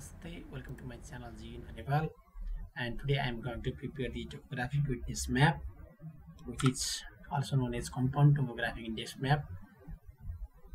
Namaste, welcome to my channel Geoinfonepal, and today I am going to prepare the topographic wetness map, which is also known as compound topographic index map,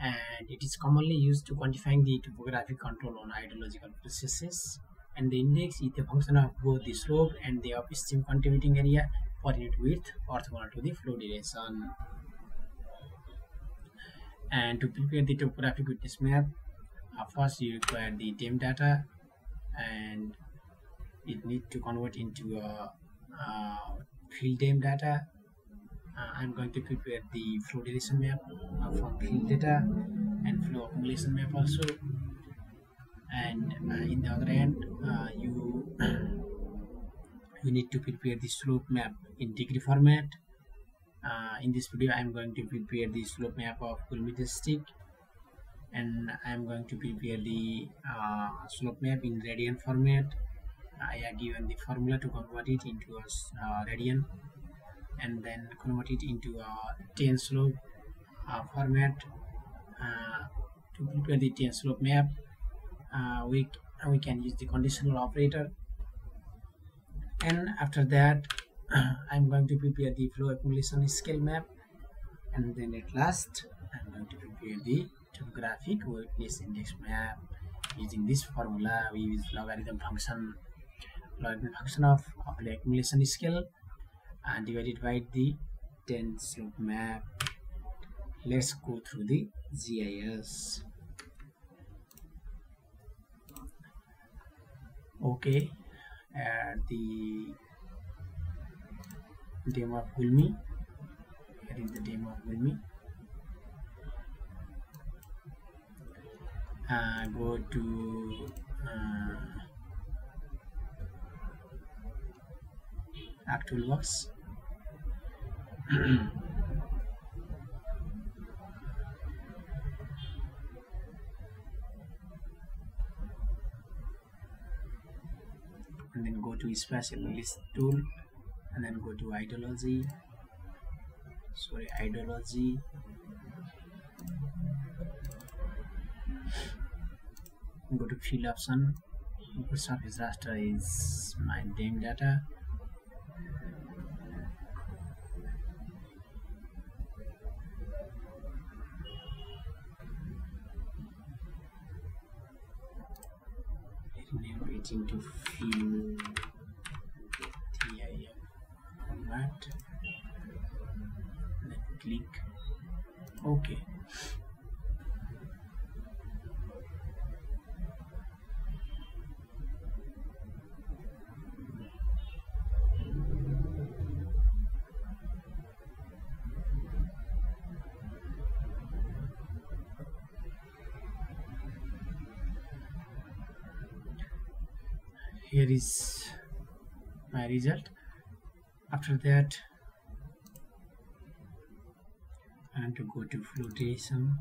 and it is commonly used to quantifying the topographic control on hydrological processes, and the index is a function of both the slope and the upstream contributing area per unit width orthogonal to the flow duration. And to prepare the topographic wetness map, first you require the DEM data, and it needs to convert into field DEM data. I'm going to prepare the flow duration map from field data and flow accumulation map also. And in the other hand, you need to prepare the slope map in degree format. In this video, I'm going to prepare the slope map of Gulmi District, and I'm going to prepare the slope map in radian format. I have given the formula to convert it into a radian and then convert it into a 10 slope format. To prepare the 10 slope map, we can use the conditional operator, and after that I'm going to prepare the flow accumulation scale map, and then at last I'm going to prepare the topographic wetness index map. Using this formula, we use logarithm function of the accumulation scale and divided by the 10 slope map. Let's go through the GIS. Okay, at the DEM of Gulmi, here is the DEM of Gulmi. Go to actual box. And then go to spatial list tool, and then go to ideology. Go to field option. Input surface raster is my DEM data. Rename it into field DIM format. Then click OK. Here is my result. After that, I have to go to flow duration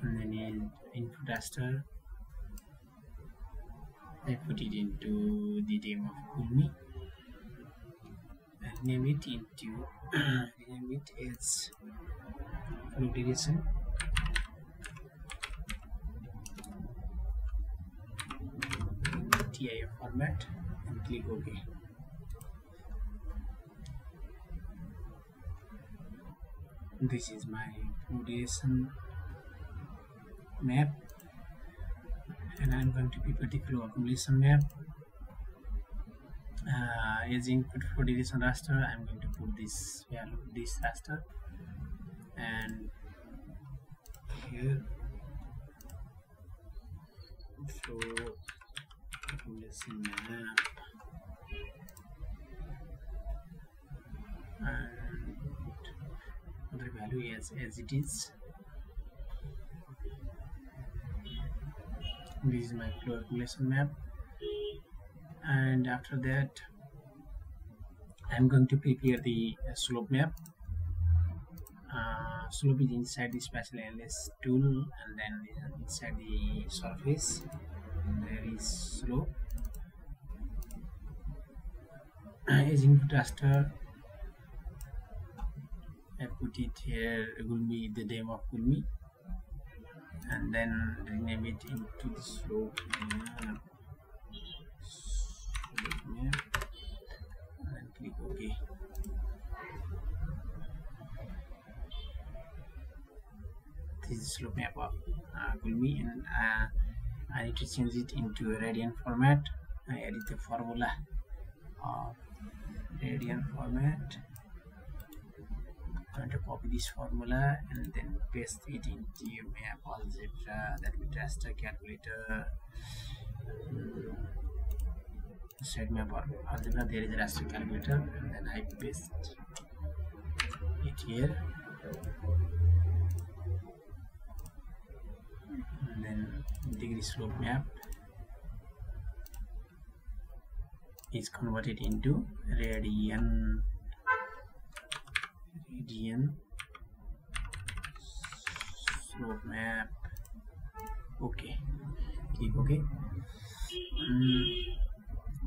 and then in input raster. I put it into the DEM of Gulmi and name it as flow duration. Format and click OK. This is my flow duration map, and I'm going to prepare the flow accumulation map. As input flow duration raster, I'm going to put this value, this raster, and here flow accumulation map, and the value as it is. This is my flow accumulation map, and after that I'm going to prepare the slope map. Slope is inside the spatial analysis tool, and then inside the surface there is slope. As input raster, I put it here Gulmi, the DEM of Gulmi, and then rename it into the slope name. And click OK. This is slope map of Gulmi, and I need to change it into radian format. I edit the formula of radian format. I'm going to copy this formula and then paste it into map algebra, that will just a calculator. Set map algebra, there is a raster calculator, and then I paste it here, and then degree slope map is converted into radian slope map. Okay, click OK.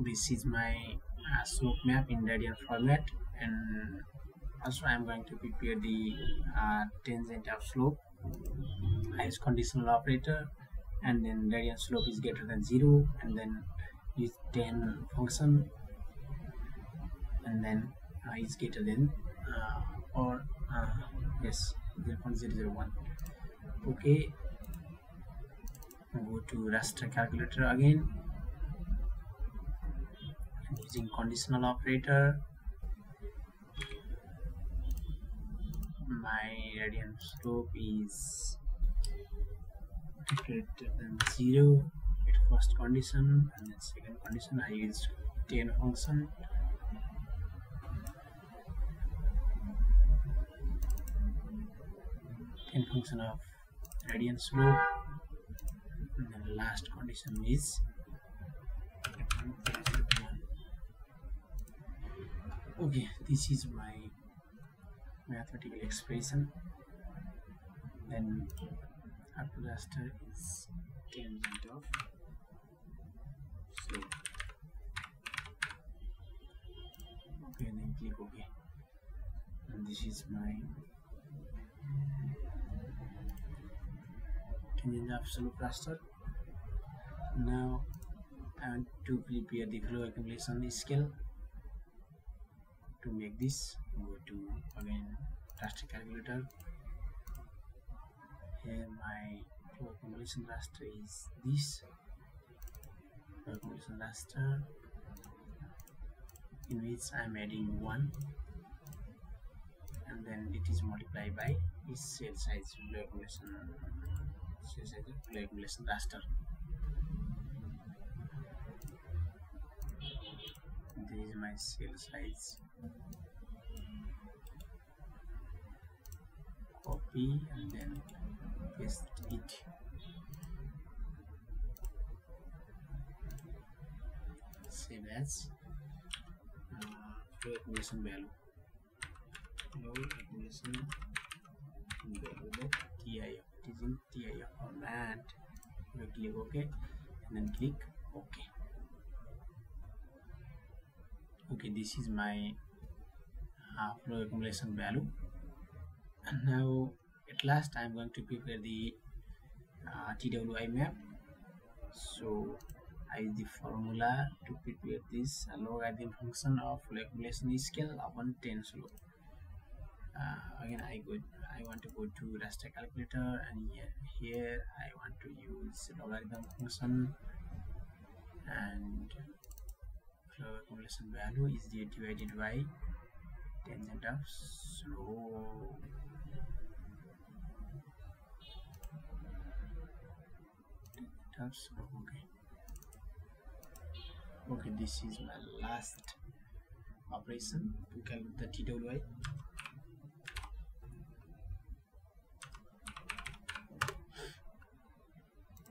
This is my slope map in radian format, and also I am going to prepare the tangent of slope. I use conditional operator, and then radian slope is greater than 0, and then use tan function, and then is greater than or yes, 0.001. Okay, go to raster calculator again, using conditional operator. My radian slope is greater than 0 at first condition, and then second condition I use tan function. Tan function of radian slope, and then last condition is okay. This is my mathematical expression. Then after raster is tangent of slope. Okay, and then click OK. And this is my tangent of slope raster. Now I want to prepare the flow accumulation scale. To make this, go to again raster calculator. Here my flow accumulation raster is this flow accumulation raster, in which I am adding 1, and then it is multiplied by its cell size, flow accumulation raster. This is my cell size. Copy and then paste it. Save as flow accumulation value. TIF. It is in TIF format. Click OK and then click OK. Okay, this is my flow accumulation value. And now at last I am going to prepare the TWI map. So I use the formula to prepare this logarithm function of flow accumulation scale upon tan slope. Again I want to go to raster calculator, and here I want to use logarithm function, and flow accumulation value is divided by tangent of slope. Okay, this is my last operation to calculate the TWI.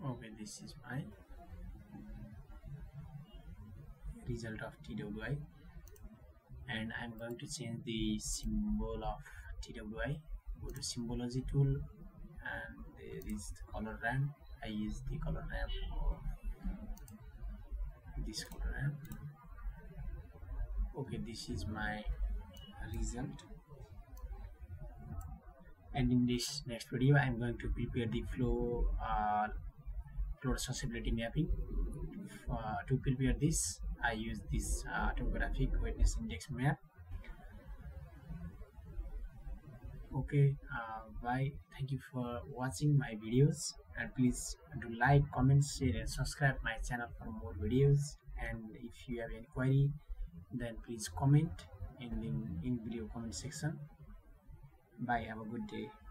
Okay, this is my result of TWI, and I'm going to change the symbol of TWI. Go to symbology tool, and there is the color ramp. I use the color ramp for this color ramp. Okay, this is my result. And in this next video, I am going to prepare the flow responsibility mapping. To prepare this, I use this topographic wetness index map. Okay, bye. Thank you for watching my videos, and please do like, comment, share and subscribe my channel for more videos. And if you have any query, then please comment in the in video comment section. Bye, have a good day.